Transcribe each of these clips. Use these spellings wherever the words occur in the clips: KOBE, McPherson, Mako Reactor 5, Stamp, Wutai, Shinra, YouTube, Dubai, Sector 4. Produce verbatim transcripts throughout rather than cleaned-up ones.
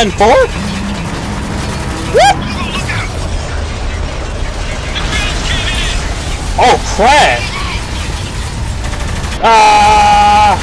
and forth. Whoop. Oh crap! Ah. Uh...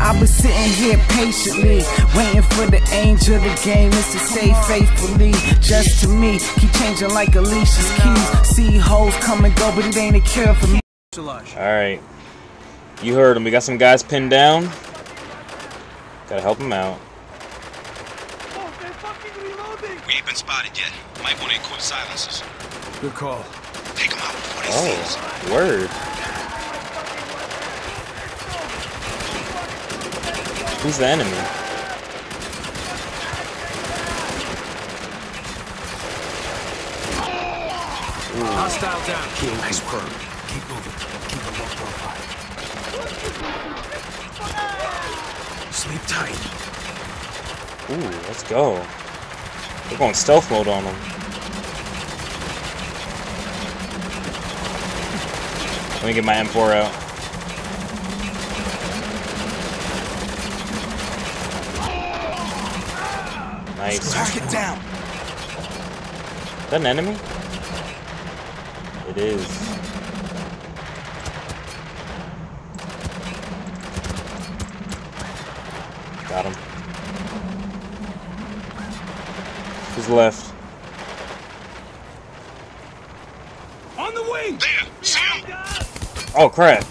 I've been sitting here patiently, waiting for the angel of the game is to say faithfully, just to me, keep changing like Alicia's keys, see hoes come and go, but it ain't a cure for me. Alright, you heard him, we got some guys pinned down, gotta help him out. Oh, they're fucking reloading! We ain't been spotted yet, might want to equip silencers. Good call. Take them out before they see us. Oh, word. Who's the enemy? Hostile down. Kill. Nice work. Keep moving. Keep a low profile. Sleep tight. Ooh, let's go. We're going stealth mode on them. Let me get my M four out. Nice. Track it down. Is that an enemy? It is. Got him. Who's left? On the wing! There! See him! Oh crap!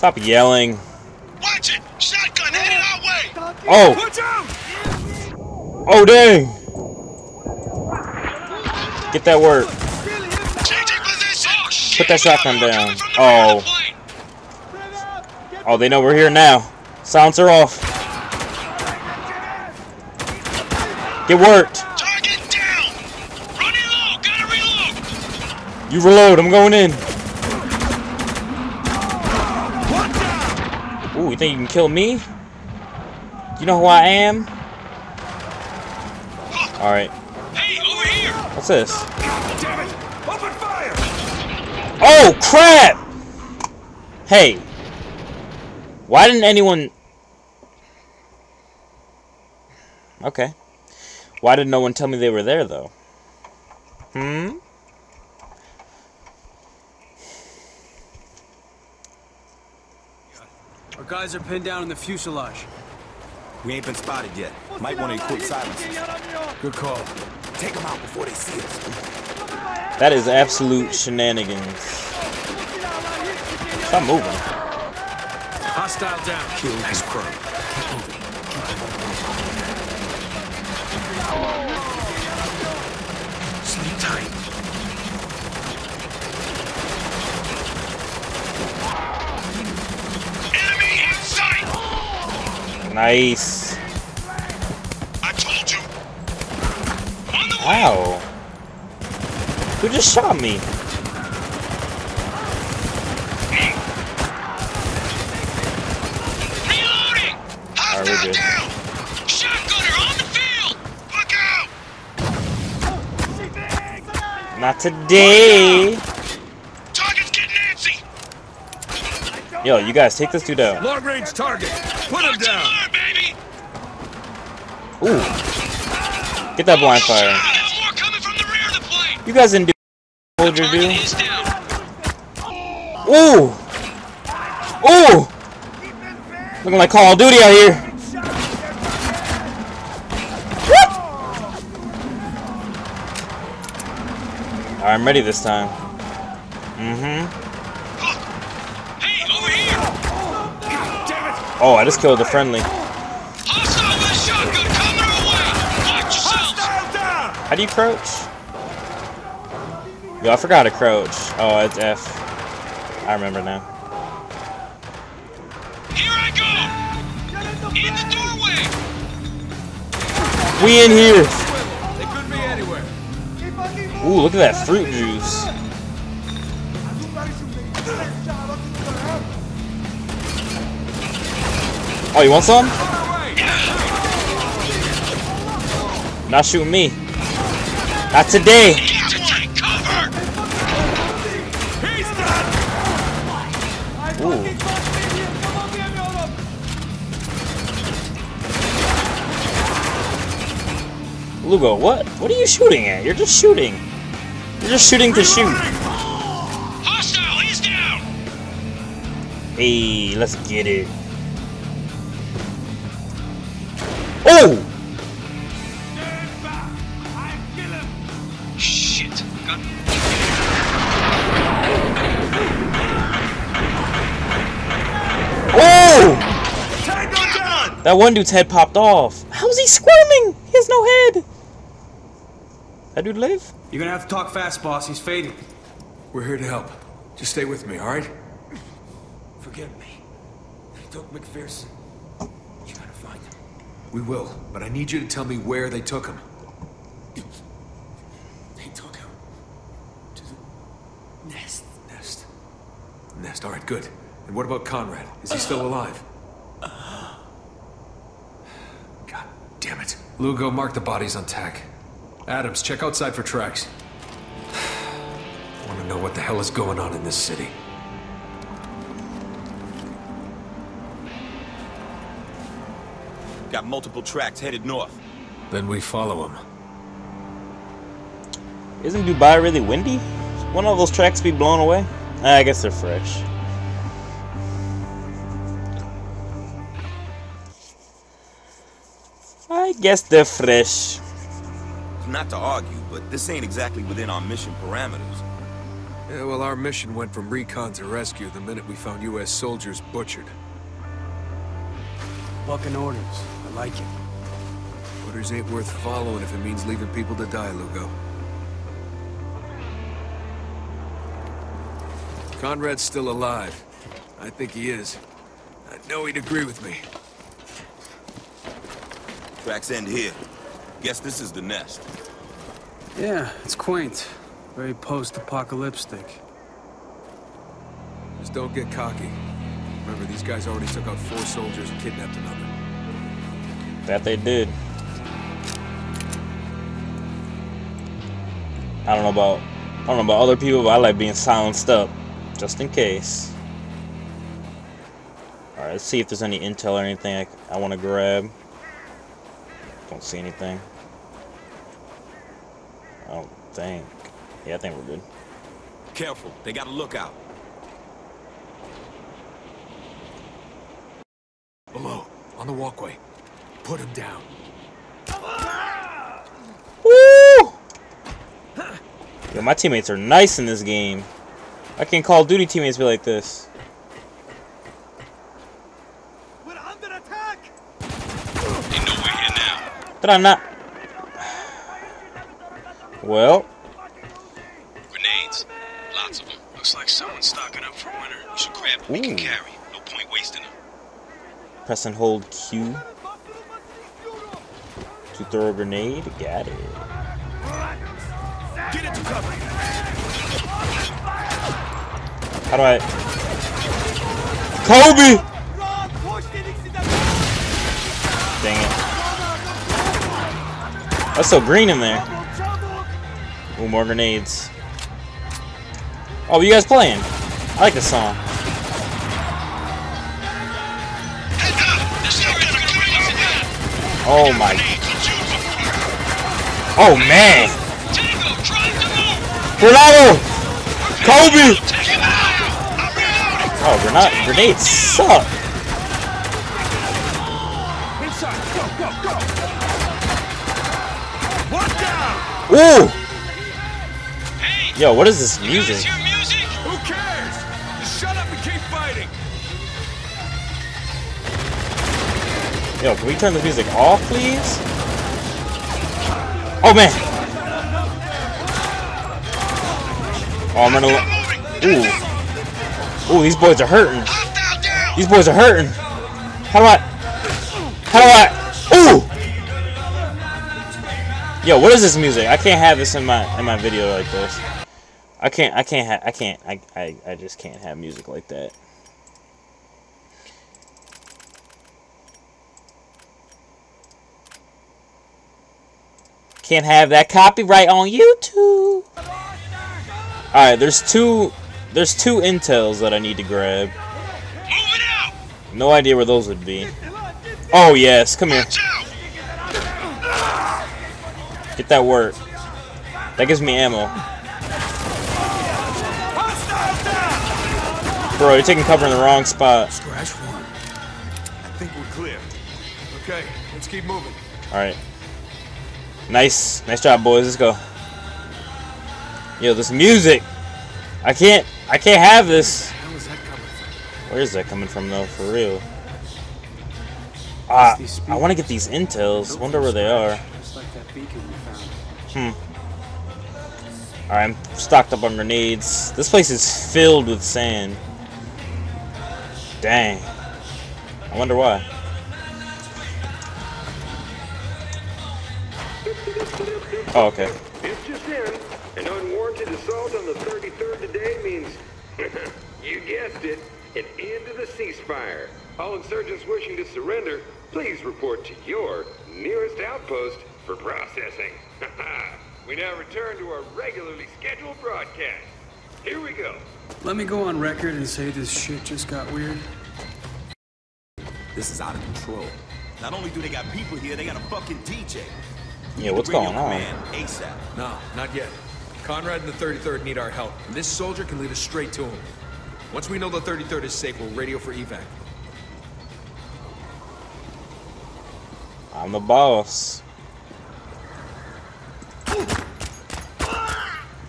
Stop yelling. Watch it! Shotgun headed our way! Oh! Watch out! Oh dang! Get that work. Put that shotgun down. Oh. Oh, they know we're here now. Silencer off. Get worked. Target down! Running low, gotta reload! You reload, I'm going in. Ooh, you think you can kill me? You know who I am? Alright. Hey, over here! What's this? God damn it! Open fire! Oh, crap! Hey. Why didn't anyone... Okay. Why did no one tell me they were there, though? Hmm? Our guys are pinned down in the fuselage. We ain't been spotted yet. Might want to equip silencers. Good call. Take them out before they see us. That is absolute shenanigans. Stop moving. Hostile down. Kill this crew. Keep moving. Sleep tight. Nice. I told you. Wow. Who just shot me? Reloading. Hostile down. Shotgunner on the field. Look out. Not today. Target's getting antsy. Yo, you guys take this dude out. Long range target. Put him down. Ooh. Get that blind fire. You guys didn't do what you do. Ooh! Ooh! Looking like Call of Duty out here. Alright, I'm ready this time. Mm-hmm. Hey, over here! Oh, I just killed the friendly. How do you crouch? Yo, I forgot to crouch. Oh, it's F. I remember now. Here I go! In the doorway! We in here! They could be anywhere. Ooh, look at that fruit juice. Oh, you want some? Not shooting me. Not today. Ooh. Lugo, what? What are you shooting at? You're just shooting. You're just shooting to shoot. Hostile, he's down. Hey, let's get it. Oh! Stand back. I kill him. Shit. Got oh! Down. That one dude's head popped off. How's he squirming? He has no head. That dude live? You're gonna have to talk fast, boss. He's fading. We're here to help. Just stay with me, all right? Forgive me. They took McPherson. You gotta find him. We will, but I need you to tell me where they took him. They took him to the nest. Nest. Nest. All right, good. And what about Conrad? Is he still alive? God damn it. Lugo, mark the bodies on tack. Adams, check outside for tracks. I want to know what the hell is going on in this city. Got multiple tracks headed north. Then we follow them. Isn't Dubai really windy? Won't all those tracks be blown away? I guess they're fresh. I guess they're fresh. Not to argue, but this ain't exactly within our mission parameters. Yeah, well, our mission went from recon to rescue the minute we found U S soldiers butchered. Bucking orders. I like it. Orders ain't worth following if it means leaving people to die, Lugo. Conrad's still alive. I think he is. I know he'd agree with me. Tracks end here. Guess this is the nest. Yeah, it's quaint. Very post-apocalyptic. Just don't get cocky. Remember, these guys already took out four soldiers and kidnapped another. That they did. I don't know about I don't know about other people, but I like being silenced up. Just in case. Alright, let's see if there's any intel or anything I, I want to grab. Don't see anything. I don't think. Yeah, I think we're good. Careful, they got a lookout. Below, on the walkway. Put him down. Woo! Yo, my teammates are nice in this game. I can Call of Duty teammates be like this. Did I not? Well. Grenades. Lots of them. Looks like someone's stocking up for winter. You should grab what we can carry. No point wasting them. Press and hold Q to throw a grenade. Got it. Get it to cover. How do I? Kobe! Dang it. That's so green in there. Ooh, more grenades. Oh, you guys playing? I like this song. Oh my. Oh man. Granado! Kobe! Oh, grenade grenades suck. Ooh! Yo, what is this music? music? Who cares? Just shut up and keep fighting. Yo, can we turn the music off, please? Oh man! Oh, I'm gonna. Ooh! Ooh, these boys are hurting. These boys are hurting. How do I? How do I? Yo, what is this music? I can't have this in my in my video like this. I can't. I can't. Ha I can't. I, I. I just can't have music like that. Can't have that copyright on YouTube. Alright, there's two there's two intels that I need to grab. No idea where those would be. Oh yes, come here. Get that work. That gives me ammo. Bro, you're taking cover in the wrong spot. Scratch one. I think we're clear. Okay, let's keep moving. Alright. Nice. Nice job, boys. Let's go. Yo, this music. I can't I can't have this. Where is that coming from though, for real? Ah, I wanna get these intels. Wonder where they are. Hmm. Alright, I'm stocked up on grenades. This place is filled with sand. Dang. I wonder why. Oh, okay. It's just in. An unwarranted assault on the thirty-third today means, you guessed it, an end to the ceasefire. All insurgents wishing to surrender, please report to your nearest outpost for processing. We now return to our regularly scheduled broadcast. Here we go. Let me go on record and say this shit just got weird. This is out of control. Not only do they got people here, they got a fucking D J. Yeah, what's going on? ASAP. No, not yet. Conrad and the thirty-third need our help. And this soldier can lead us straight to him. Once we know the thirty-third is safe, we'll radio for evac. I'm the boss.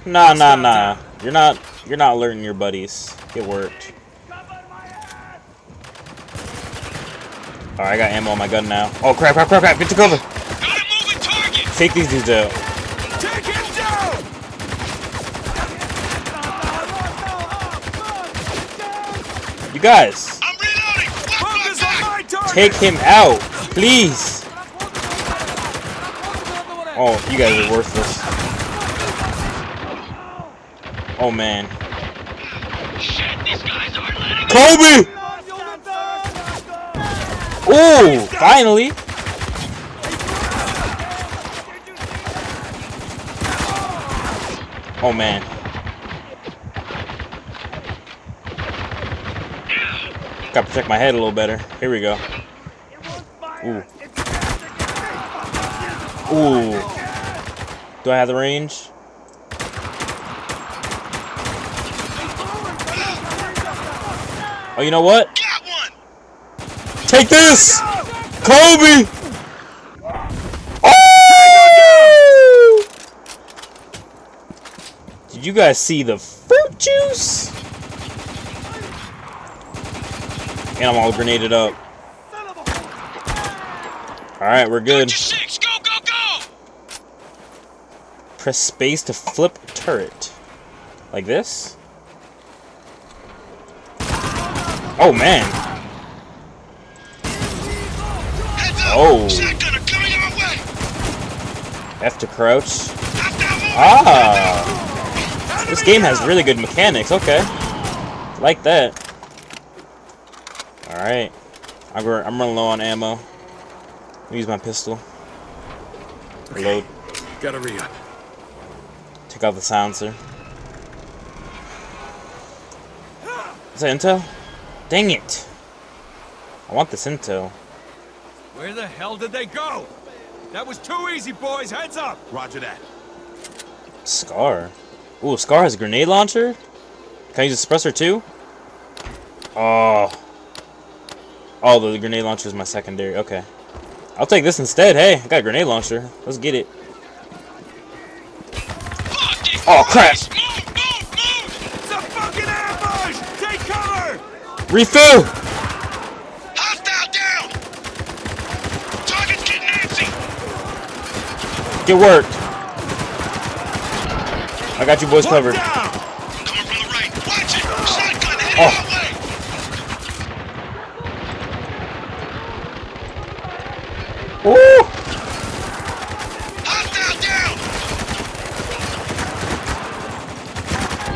Nah, nah, nah. You're not. You're not alerting your buddies. It worked. All right, I got ammo on my gun now. Oh crap! Crap! Crap! Crap! Get to cover. Take these dudes out. Take him down! You guys. I'm reloading. Take him out, please. Oh, you guys are worthless. Oh man. Shit, these guys aren't letting Kobe! Oh, finally. Oh man. Gotta protect my head a little better. Here we go. Ooh. Ooh. Do I have the range? Oh, you know what? Take this! Kobe! You guys see the fruit juice? And I'm all grenaded up. Alright, we're good. Go, go, go! Press space to flip turret. Like this? Oh, man. Oh. F to crouch. Ah! This game has really good mechanics, okay. Like that. Alright. I'm running low on ammo. I'll use my pistol. Reload. Okay. Gotta re-up. Take off the silencer. Is that intel? Dang it. I want this intel. Where the hell did they go? That was too easy, boys. Heads up. Roger that. Scar. Ooh, Scar has a grenade launcher? Can I use a suppressor too? Oh. Oh, the grenade launcher is my secondary. Okay. I'll take this instead. Hey, I got a grenade launcher. Let's get it. Oh, crap. Move, move, move. It's a fucking ambush. Take cover. Refill. Hostile down. Target's getting antsy. Get worked. I got you boys covered. Oh. Ooh.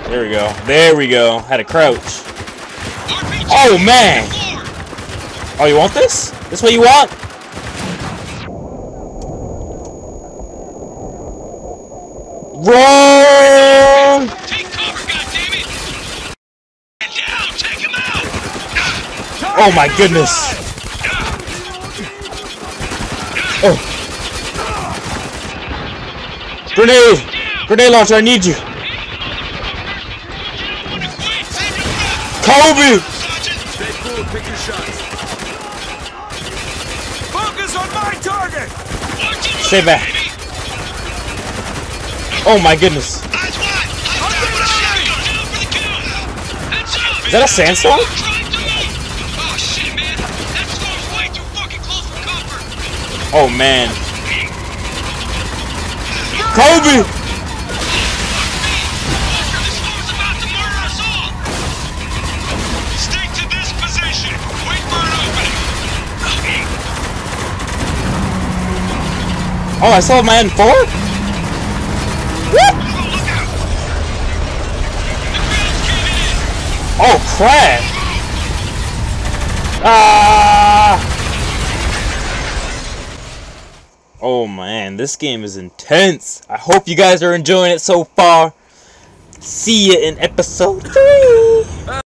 There we go. There we go. Had a crouch. Oh man. Oh, you want this? This what you want? Wrong! Take cover, goddammit! Get down! Take him out! Oh my goodness! Oh! Grenade! Grenade launcher, I need you! Kobe! Stay cool, pick your shots. Focus on my target! Stay back. Oh my goodness. Is that a sandstorm? Oh man. Kobe! Stick to this position. Wait for an opening. Oh, I still have my N four? Oh crap! Ah! Oh man, this game is intense. I hope you guys are enjoying it so far. See you in episode three.